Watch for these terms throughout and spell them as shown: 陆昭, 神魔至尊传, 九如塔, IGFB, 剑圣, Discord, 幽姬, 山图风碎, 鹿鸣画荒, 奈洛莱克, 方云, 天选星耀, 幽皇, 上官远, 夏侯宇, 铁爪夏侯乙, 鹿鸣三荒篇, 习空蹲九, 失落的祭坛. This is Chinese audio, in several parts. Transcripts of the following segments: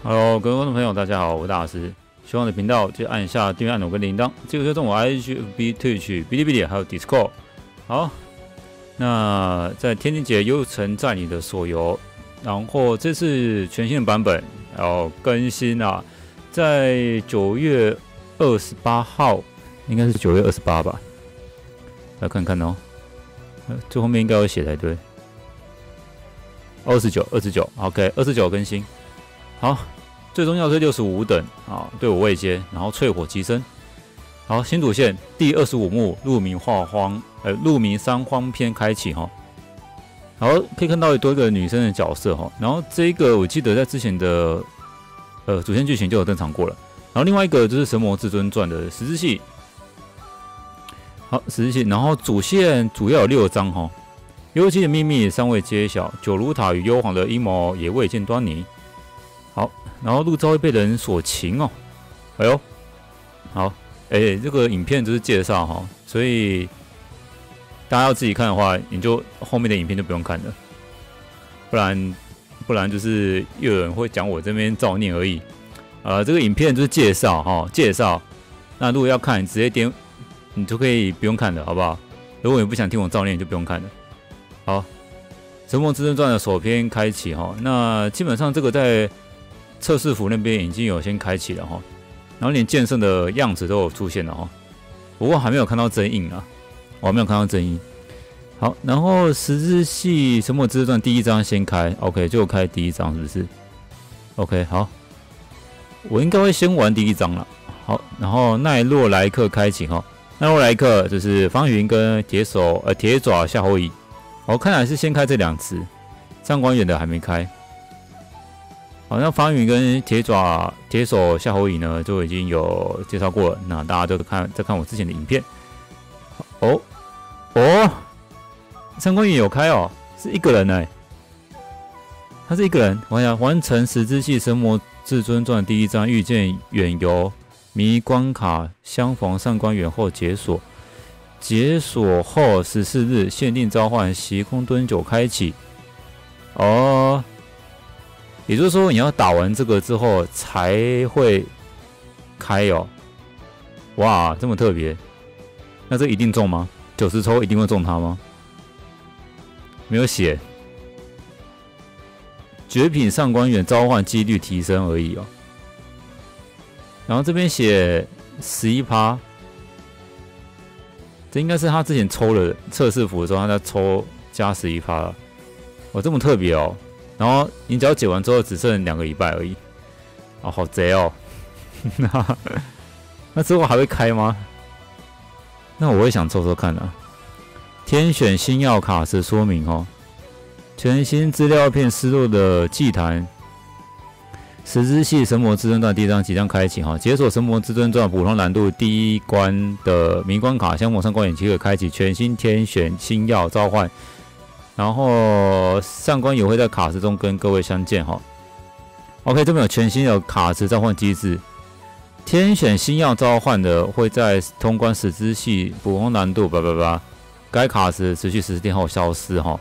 Hello， 各位观众朋友，大家好，我是大师。喜欢我的频道，记得按一下订阅按钮跟铃铛，记得追踪我 IGFB、Twitch、哔哩哔哩还有 Discord。好，那在天津节又曾在你的所游，然后这次全新的版本要更新啊，在9月28号，应该是9月28吧？来看看哦，最后面应该有写才对。29，OK，29更新。好，最重要是65等啊，对我位阶，然后淬火提升。好，新主线第25幕鹿鸣画荒，鹿鸣三荒篇开启哈。然后可以看到多一个女生的角色哈，然后这一个我记得在之前的主线剧情就有登场过了。然后另外一个就是《神魔至尊传》的十字系，好十字系，然后主线主要有6章哈，幽姬的秘密尚未揭晓，九如塔与幽皇的阴谋也未见端倪。好，然后陆昭会被人所擒哦，哎呦，好，这个影片就是介绍哈，所以大家要自己看的话，你就后面的影片就不用看了，不然就是又有人会讲我这边造孽而已。这个影片就是介绍哈，介绍，那如果要看，你直接点，你就可以不用看了，好不好？如果你不想听我造孽，你就不用看了。好，《神魔至尊传》的首篇开启哈，那基本上这个在测试服那边已经有先开启了哈，然后连剑圣的样子都有出现了哈，不过还没有看到真印啊，我还没有看到真印。好，然后十字系神魔之传第1章先开 ，OK 就开第1章是不是 ？OK 好，我应该会先玩第1章了。好，然后奈洛莱克开启哈，奈洛莱克就是方云跟铁爪夏侯乙，我看来是先开这2只，上官远的还没开。好，那方云跟铁手夏侯乙呢，就已经有介绍过了。那大家就再看我之前的影片。哦哦，三观也有开哦，是一个人哎、欸，他是一个人。我想完成十字系神魔至尊传第1章，遇见远游迷关卡，相逢上官远后解锁。解锁后14日限定召唤习空蹲九开启。哦。也就是说，你要打完这个之后才会开哦。哇，这么特别！那这一定中吗？90抽一定会中它吗？没有写。绝品上官远召唤几率提升而已哦。然后这边写11%，这应该是他之前抽了测试服的时候，他在抽加11%了。哇，这么特别哦！然后你只要解完之后只剩2个礼拜而已，哦，好贼哦！那之后还会开吗？那我也想抽抽看啊。天选星耀卡是说明哦，全新资料片失落的祭坛，十字系神魔至尊传第1章即将开启哈，解锁神魔至尊传普通难度第1关的迷关卡，相逢上官远即可开启全新天选星耀召唤。然后上官也会在卡池中跟各位相见哈。OK， 这边有全新的卡池召唤机制，天选星耀召唤的会在通关十字系普通难度888，该卡池持续10天后消失哈。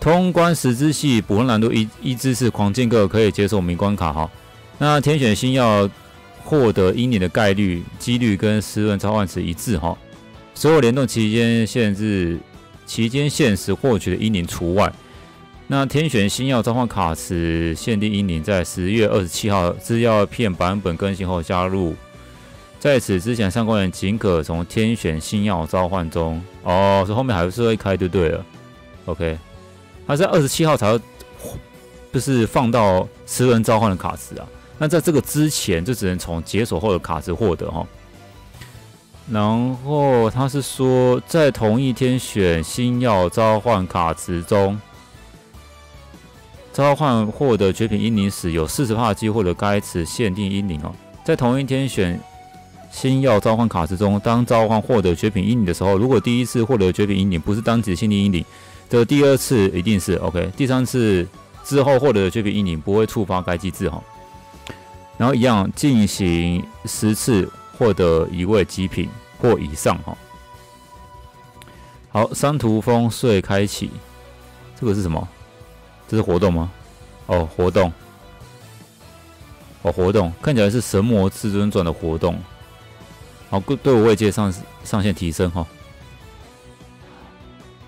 通关十字系普通难度1是狂剑客可以解锁迷关卡哈。那天选星耀获得1年的概率、几率跟湿润召唤池一致哈。所有联动期间限时获取的1年除外。那天选星耀召唤卡池限定1年，在10月27号资料片版本更新后加入。在此之前，上官远仅可从天选星耀召唤中哦，所以后面还是会开就对了。OK， 它在27号才要就是放到10人召唤的卡池啊。那在这个之前，就只能从解锁后的卡池获得哈。然后他是说，在同一天选星耀召唤卡池中，召唤获得绝品1灵时，有40%机会的该池限定1灵哦。在同一天选星耀召唤卡池中，当召唤获得绝品1灵的时候，如果第1次获得绝品1灵不是当值限定1灵的，第2次一定是 OK， 第3次之后获得绝品1灵不会触发该机制哈。然后一样进行10次。获得1位极品或以上哈。好，山图风碎开启，这个是什么？这是活动吗？哦，活动。哦，活动看起来是神魔至尊传的活动。好，对我位阶上限提升哈。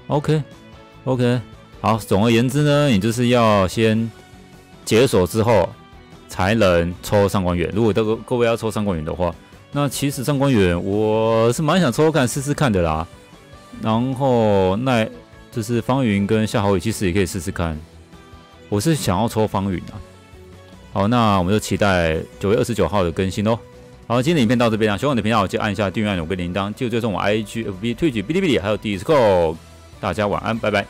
OK， 好。总而言之呢，你就是要先解锁之后才能抽上官员。如果各位要抽上官员的话，那其实上官员我是蛮想抽看试试看的啦。然后那就是方云跟夏侯宇，其实也可以试试看。我是想要抽方云啊。好，那我们就期待9月29号的更新咯。好，今天的影片到这边啦，喜欢我的频道就按下订阅按钮跟铃铛，记得追踪我 IGFB、Twitch、哔哩哔哩还有 Discord。大家晚安，拜拜。